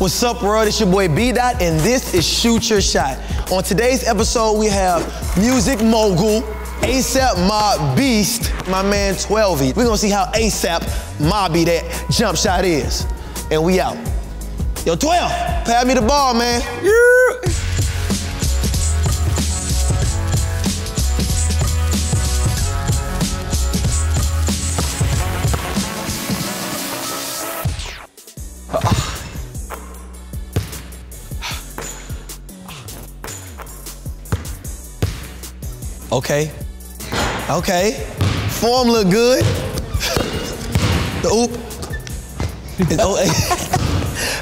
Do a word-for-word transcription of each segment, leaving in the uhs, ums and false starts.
What's up, world? It's your boy B Dot, and this is Shoot Your Shot. On today's episode, we have music mogul, A$AP Mob beast, my man Twelvyy. We're gonna see how A$AP Mobby that jump shot is. And we out. Yo, twelve, pass me the ball, man. Yeah. Okay, okay. Form look good. The oop.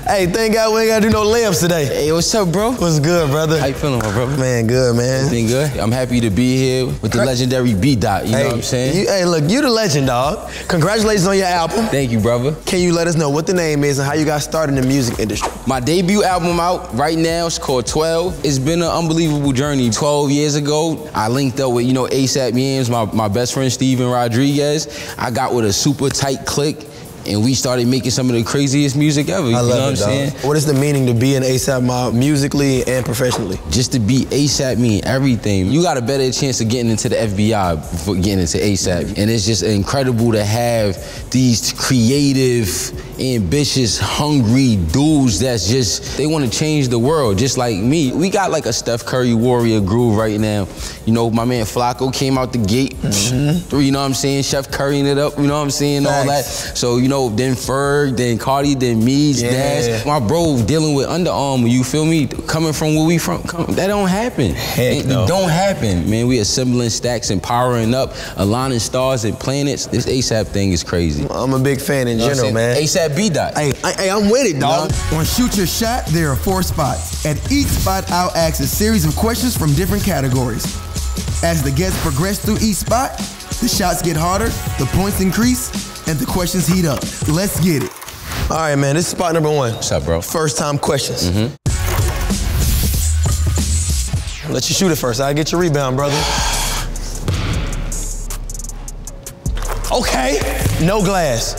Hey, thank God we ain't gotta do no layups today. Hey, what's up, bro? What's good, brother? How you feeling, my brother? Man, good, man. Everything good? I'm happy to be here with the legendary B Dot, you hey, know what I'm saying? You, hey, look, you the legend, dog. Congratulations on your album. Thank you, brother. Can you let us know what the name is and how you got started in the music industry? My debut album out right now, it's called twelve. It's been an unbelievable journey. twelve years ago, I linked up with, you know, A$AP Yams, my, my best friend, Stephen Rodriguez. I got with a super tight clique. And we started making some of the craziest music ever. You I love know it, what I'm saying? What is the meaning to be an A$AP Mob musically and professionally? Just to be A$AP mean everything. You got a better chance of getting into the F B I before getting into A$AP. And it's just incredible to have these creative, ambitious, hungry dudes that's just, they want to change the world, just like me. We got like a Steph Curry warrior groove right now. You know, my man Flacco came out the gate, mm-hmm. You know what I'm saying? Chef Currying it up, you know what I'm saying? Facts. All that. So, you know, then Ferg, then Cardi, then Meads, yeah. Nas. My bro dealing with Under Armour, you feel me? Coming from where we from, come, that don't happen. Heck it, no. It don't happen, man. We assembling stacks and powering up, aligning stars and planets. This A$AP thing is crazy. I'm a big fan in you know general, man. A$AP B Dot. Hey, hey, I'm with it, dog. On Shoot Your Shot, there are four spots. At each spot, I'll ask a series of questions from different categories. As the guests progress through each spot, the shots get harder, the points increase, and the questions heat up. Let's get it. All right, man, this is spot number one. What's up, bro? First time questions. Mm-hmm. Let you shoot it first. I'll get your rebound, brother. Okay, no glass.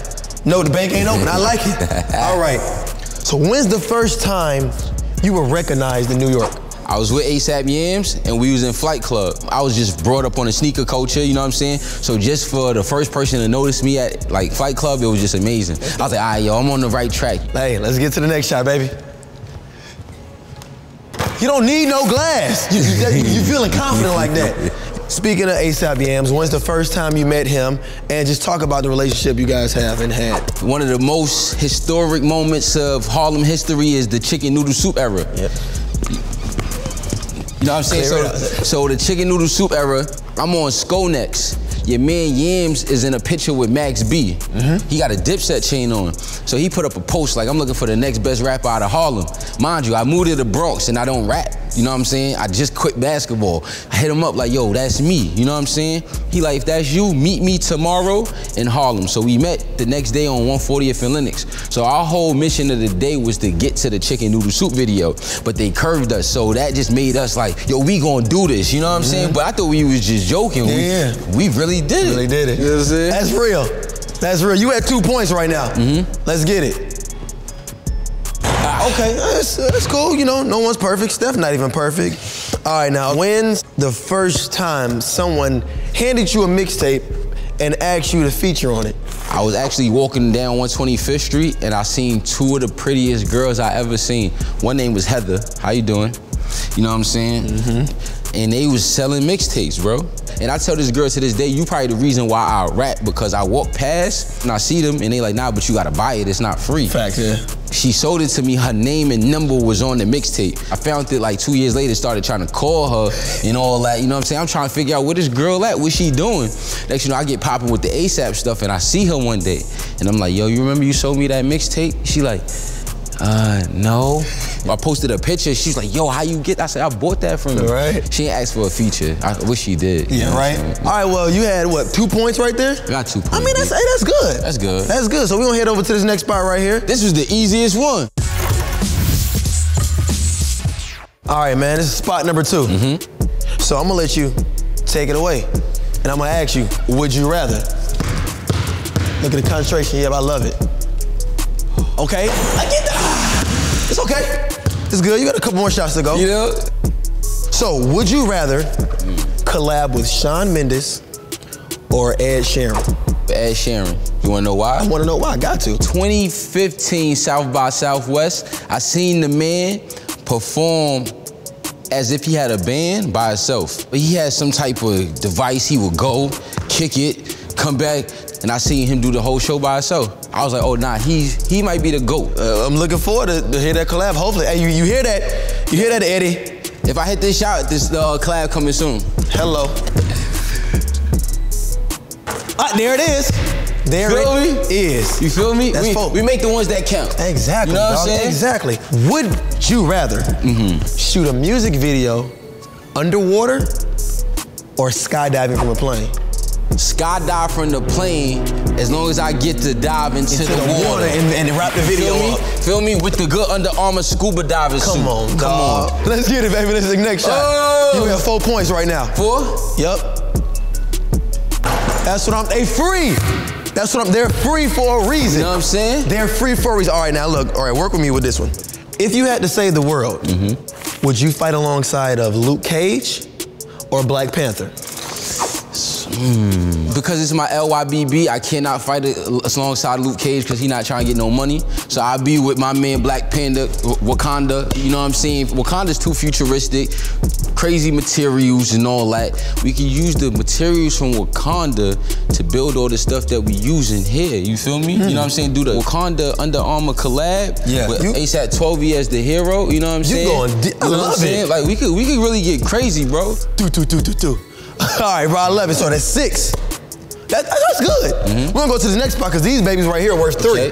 No, the bank ain't open, I like it. All right, so when's the first time you were recognized in New York? I was with A$AP Yams and we was in Flight Club. I was just brought up on the sneaker culture, you know what I'm saying? So just for the first person to notice me at like Flight Club, it was just amazing. I was like, all right, yo, I'm on the right track. Hey, let's get to the next shot, baby. You don't need no glass. You, you feeling confident like that. Speaking of A$AP Yams, when's the first time you met him? And just talk about the relationship you guys have and had. One of the most historic moments of Harlem history is the chicken noodle soup era. Yep. You know what I'm saying? So, so the chicken noodle soup era, I'm on Skonex. Your man Yams is in a picture with Max B. Mm-hmm. He got a Dipset chain on. So he put up a post like, I'm looking for the next best rapper out of Harlem. Mind you, I moved to the Bronx and I don't rap. You know what I'm saying? I just quit basketball. I hit him up like, yo, that's me. You know what I'm saying? He like, if that's you, meet me tomorrow in Harlem. So we met the next day on one fortieth and Lenox. So our whole mission of the day was to get to the chicken noodle soup video, but they curved us. So that just made us like, yo, we gonna do this. You know what I'm mm-hmm. saying? But I thought we was just joking. Yeah. We, we really did it. Really did it. You know what I'm saying? That's real. That's real. You at two points right now. Mm-hmm. Let's get it. Okay, that's, that's cool, you know, no one's perfect. Steph not even perfect. All right, now, when's the first time someone handed you a mixtape and asked you to feature on it? I was actually walking down one twenty-fifth street and I seen two of the prettiest girls I ever seen. One name was Heather, how you doing? You know what I'm saying? Mm-hmm. And they was selling mixtapes, bro. And I tell this girl to this day, you probably the reason why I rap, because I walk past and I see them and they like, nah, but you gotta buy it, it's not free. Facts, yeah. She sold it to me, her name and number was on the mixtape. I found it like two years later, started trying to call her and all that, you know what I'm saying? I'm trying to figure out where this girl at, what she doing? Next, you know, I get popping with the A$AP stuff and I see her one day. And I'm like, yo, you remember you sold me that mixtape? She like, uh, no. I posted a picture, she's like, yo, how you get that? I said, I bought that from you. Right. She ain't asked for a feature. I wish she did. Yeah, right? All right, well, you had, what, two points right there? Not two points. I mean, that's, hey, that's good. That's good. That's good. So we're gonna head over to this next spot right here. This was the easiest one. All right, man, this is spot number two. Mm-hmm. So I'm gonna let you take it away. And I'm gonna ask you, would you rather? Look at the concentration, yeah, I love it. Okay, I get that. It's It's good, you got a couple more shots to go. You know? So, would you rather collab with Shawn Mendes or Ed Sheeran? Ed Sheeran. You wanna know why? I wanna know why, I got to. twenty fifteen South by Southwest, I seen the man perform as if he had a band by himself. But he had some type of device, he would go, kick it, come back, and I seen him do the whole show by himself. I was like, oh nah, he, he might be the GOAT. Uh, I'm looking forward to, to hear that collab, hopefully. Hey, you, you hear that? You hear that, Eddie? If I hit this shot, this uh, collab coming soon. Hello. Ah, there it is. There feel it me? Is. You feel me? That's we, folk. We make the ones that count. Exactly, you know what I'm saying? Exactly. Would you rather mm-hmm. shoot a music video underwater or skydiving from a plane? Skydive from the plane, as long as I get to dive into, into the, the water, water and, and wrap the video feel up. Feel me? With the good Under Armour scuba diving suit. Come on, come dog. on. Let's get it, baby. This is the next shot. Oh. You have four points right now. Four? Yep. That's what I'm, they free. That's what I'm, they're free for a reason. You know what I'm saying? They're free for a reason. All right, now look, all right, work with me with this one. If you had to save the world, mm-hmm. would you fight alongside of Luke Cage or Black Panther? Mm. Because it's my L Y B B, I cannot fight it alongside Luke Cage because he's not trying to get no money. So I'll be with my man Black Panther, Wakanda, you know what I'm saying? Wakanda's too futuristic, crazy materials and all that. We can use the materials from Wakanda to build all the stuff that we using here, you feel me? Mm. You know what I'm saying? Do the Wakanda Under Armour collab yeah. with A$AP Twelvyy as the hero, you know what I'm saying? Going I you know love what I'm saying? It. Like, we could, we could really get crazy, bro. Do, do, do, do, do. All right, bro, I love it. So that's six. That, that's good. Mm-hmm. We're gonna go to the next spot because these babies right here are worth three. Okay.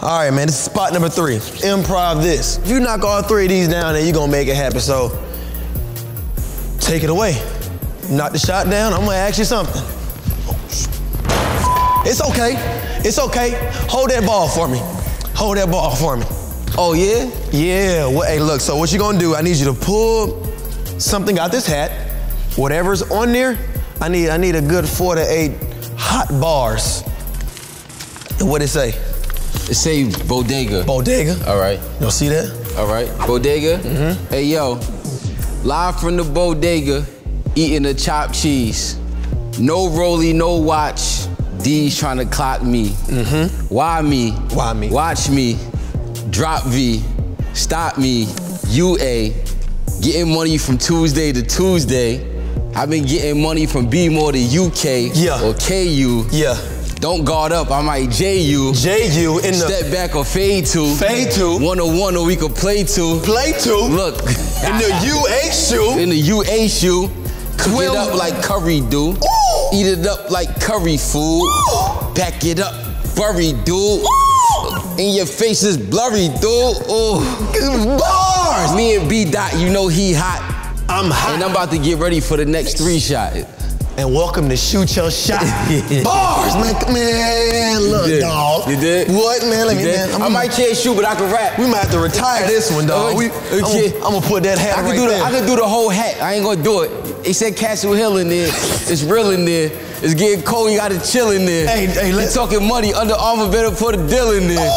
All right, man, this is spot number three. Improv this. If you knock all three of these down, then you're gonna make it happen. So take it away. Knock the shot down, I'm gonna ask you something. It's okay. It's okay. Hold that ball for me. Hold that ball for me. Oh, yeah? Yeah. Well, hey, look, so what you gonna do, I need you to pull something out this hat, whatever's on there, I need I need a good four to eight hot bars. And what'd it say? It say bodega. Bodega. All right. Y'all see that? All right. Bodega. Mm-hmm. Hey, yo, live from the bodega, eating a chopped cheese. No rollie, no watch. D's trying to clock me. Mm-hmm. Why me? Why me? Watch me. Drop V. Stop me. U A. Getting money from Tuesday to Tuesday. I've been getting money from B-more to U K yeah. or K U. Yeah. Don't guard up, I might J U. J U in the- Step back or fade to. Fade to. one oh one or we could play to. Play to. Look. In the U A shoe. In the U A shoe. Cook it up like curry do. Ooh. Eat it up like curry food. Ooh. Back it up, furry dude. And your face is blurry, dude. Ooh. Bars! Me and B Dot, you know he hot. I'm hot. And I'm about to get ready for the next three shot. And welcome to Shoot Your Shot. Bars! Man, man look, you dog. You did? What, man? Let you me, did? Man. I'm I might can't shoot, but I can rap. We might have to retire this one, dog. We, okay. I'm, I'm gonna put that hat I can right do the, there. I can do the whole hat. I ain't gonna do it. They said Castle Hill in there. It's real in there. It's getting cold, you gotta chill in there. Hey, hey, let's- You're talking money, Under Armour better put a deal in there. Oh,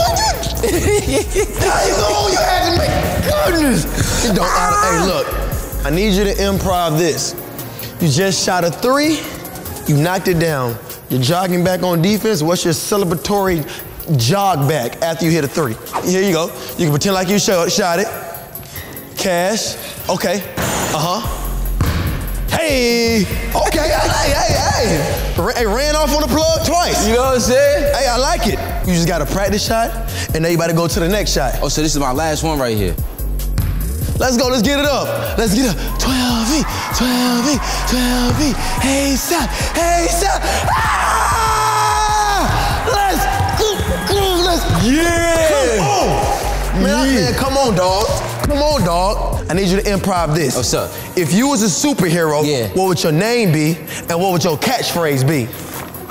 you- oh, you had to make- goodness! You don't- ah. Hey, look, I need you to improv this. You just shot a three, you knocked it down. You're jogging back on defense, what's your celebratory jog back after you hit a three? Here you go, you can pretend like you shot, shot it. Cash, okay, uh-huh. Hey, okay, hey, hey, hey. Hey, ran off on the plug twice. You know what I'm saying? Hey, I like it. You just got a practice shot, and now you about to go to the next shot. Oh, so this is my last one right here. Let's go, let's get it up. Let's get up. Twelvyy, Twelvyy, Twelvyy. Hey, stop, hey, stop. Ah! Let's go, go, let's yeah. Come on. Man, yeah. Man, come on, dog. Come on, dog. I need you to improv this. What's up? If you was a superhero, yeah. what would your name be and what would your catchphrase be?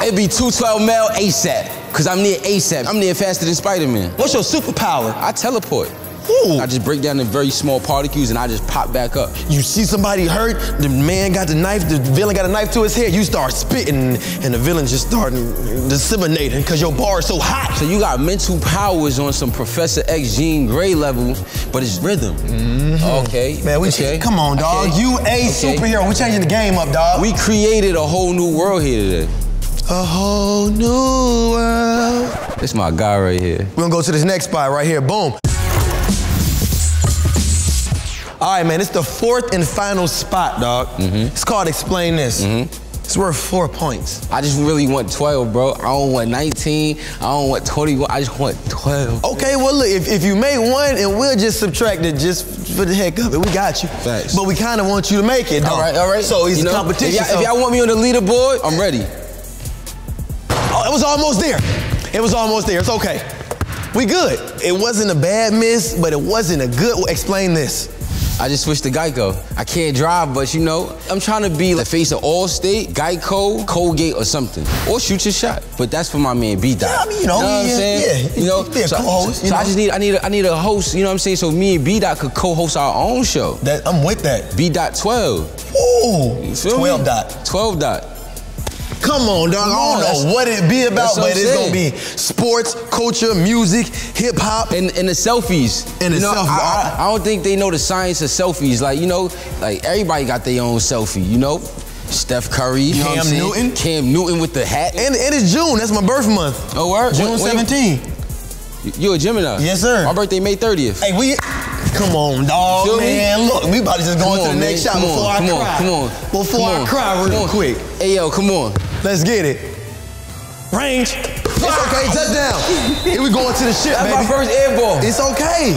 It'd be two twelve male A S A P, cause I'm near A S A P. I'm near faster than Spider-Man. What's your superpower? I teleport. Ooh. I just break down in very small particles and I just pop back up. You see somebody hurt, the man got the knife, the villain got a knife to his head, you start spitting and the villain just starting disseminating because your bar is so hot. So you got mental powers on some Professor X, Jean Grey level, but it's rhythm. Mm-hmm. Okay. Man, we okay. come on, dog. Okay. You a okay. superhero. We changing the game up, dog. We created a whole new world here today. A whole new world. This my guy right here. We're gonna go to this next spot right here. Boom. All right, man, it's the fourth and final spot, dog. Mm-hmm. It's called Explain This. Mm-hmm. It's worth four points. I just really want twelve, bro. I don't want nineteen. I don't want twenty-one. I just want twelve. Okay, well, look, if, if you make one, and we'll just subtract it just for the heck of it. We got you. Thanks. But we kind of want you to make it, though. All right, all right. So it's you a know, competition. If y'all so. want me on the leaderboard, I'm ready. Oh, it was almost there. It was almost there. It's okay. We good. It wasn't a bad miss, but it wasn't a good. Explain this. I just switched to Geico. I can't drive, but you know, I'm trying to be the face of Allstate, Geico, Colgate, or something. Or shoot your shot. But that's for my man B Dot. Yeah, I mean, you know, you know yeah, what I'm saying? Yeah, you know, so, co-host, I, so, you know? so I just need, I need, a, I need a host. You know what I'm saying? So me and B Dot could co-host our own show. That I'm with that. B Dot twelve. Ooh, twelve me? Dot. Twelve Dot. Come on, dog. I don't know what it be about, but it's saying. gonna be sports, culture, music, hip hop, and, and the selfies. And the you know, selfies. I, I, I don't think they know the science of selfies. Like you know, like everybody got their own selfie. You know, Steph Curry, you Cam know what I'm Newton, saying? Cam Newton with the hat. And, and it's June. That's my birth month. Oh, word? June seventeenth. You a Gemini? Yes, sir. My birthday May thirtieth. Hey, we. Come on, dog, Feel man. Me? Look, we about to just go into the next shot before on, I cry. Come on, come on. Before come on. I cry real come quick. Hey, yo, come on. Let's get it. Range. It's okay, touchdown. Here we going to the ship, That's baby. That's my first air ball. It's okay.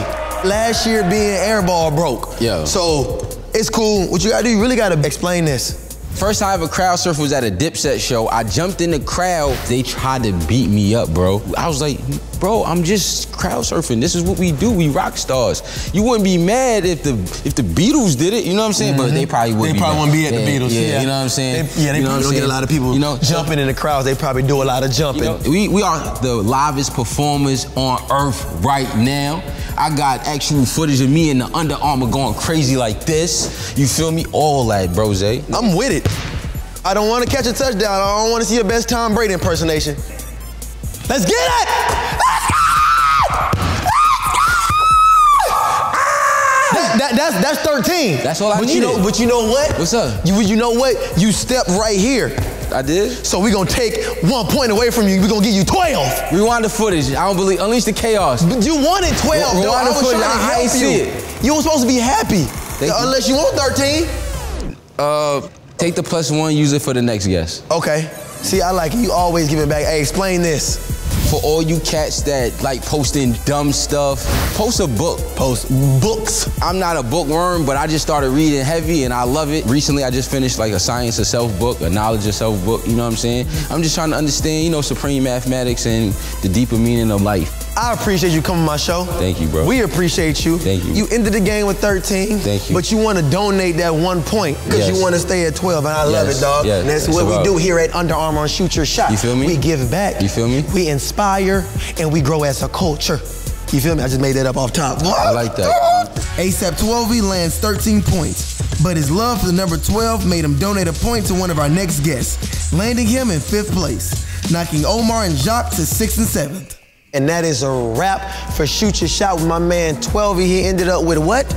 Last year being air ball broke. Yeah. So, it's cool. What you gotta do, you really gotta explain this. First time I ever crowd surfed was at a Dipset show. I jumped in the crowd. They tried to beat me up, bro. I was like, bro, I'm just crowd surfing. This is what we do. We rock stars. You wouldn't be mad if the if the Beatles did it. You know what I'm saying? Mm-hmm. But they probably would. They be probably wouldn't be at yeah, the Beatles. Yeah, yeah, you know what I'm saying? They, yeah, they you know probably don't get a lot of people you know, jumping so, in the crowds. They probably do a lot of jumping. You know, we we are the livest performers on earth right now. I got actual footage of me and the Under Armour going crazy like this. You feel me? All that, brose. I'm with it. I don't want to catch a touchdown. I don't want to see your best Tom Brady impersonation. Let's get it! Let's go! Let's go! That, that, that's, that's thirteen. That's all I but needed. You know, but you know what? What's up? You, you know what? You stepped right here. I did. So we're gonna take one point away from you. We're gonna give you twelve. Rewind the footage. I don't believe. Unleash the chaos. But you wanted twelve. Rewind though. the I was footage. Trying to I help see you. It. You were supposed to be happy. Thank Unless you. you want thirteen. Uh. Take the plus one, use it for the next guess. Okay. See, I like it. You always give it back. Hey, explain this. For all you cats that like posting dumb stuff, post a book. Post books. I'm not a bookworm, but I just started reading heavy and I love it. Recently, I just finished like a science of self book, a knowledge of self book, you know what I'm saying? I'm just trying to understand, you know, supreme mathematics and the deeper meaning of life. I appreciate you coming to my show. Thank you, bro. We appreciate you. Thank you. You ended the game with thirteen. Thank you. But you want to donate that one point because yes. you want to stay at twelve, and I yes. love it, dog. Yes. And that's what so we do here at Under Armour and Shoot Your Shot. You feel me? We give back. You feel me? We inspire, and we grow as a culture. You feel me? I just made that up off top. I like that. A$AP Twelvyy lands thirteen points, but his love for the number twelve made him donate a point to one of our next guests, landing him in fifth place, knocking Omar and Jacques to sixth and seventh. And that is a wrap for Shoot Your Shot with my man Twelvyy. He ended up with what?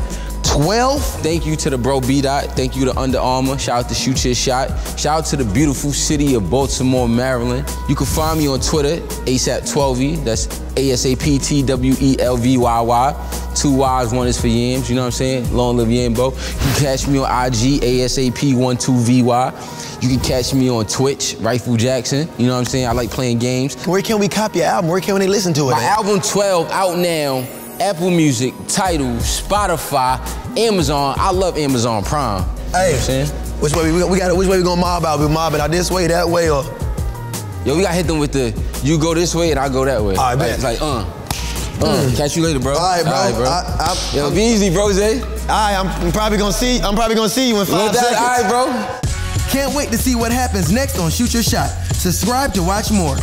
twelve? Thank you to the bro B Dot. Thank you to Under Armour. Shout out to Shoot Your Shot. Shout out to the beautiful city of Baltimore, Maryland. You can find me on Twitter, A$AP Twelvyy. That's A S A P T W E L V Y Y. Two Y's, one is for yams. You know what I'm saying? Long live Yambo. You can catch me on I G, A S A P one two V Y. You can catch me on Twitch, Rightful Jackson. You know what I'm saying? I like playing games. Where can we cop your album? Where can we listen to it? My at? album twelve out now. Apple Music, Tidal, Spotify, Amazon. I love Amazon Prime. Hey, you know which way we, we got? Which way we gonna mob out? We mobbing out this way, that way, or? Yo, we gotta hit them with the. You go this way and I go that way. All right, like, it's like uh, uh. Mm. Catch you later, bro. All right, bro. All right, bro. I, I, Yo, I'm, be easy, brose. All right, I'm probably gonna see. I'm probably gonna see you in five seconds. All right, bro. Can't wait to see what happens next on Shoot Your Shot. Subscribe to watch more.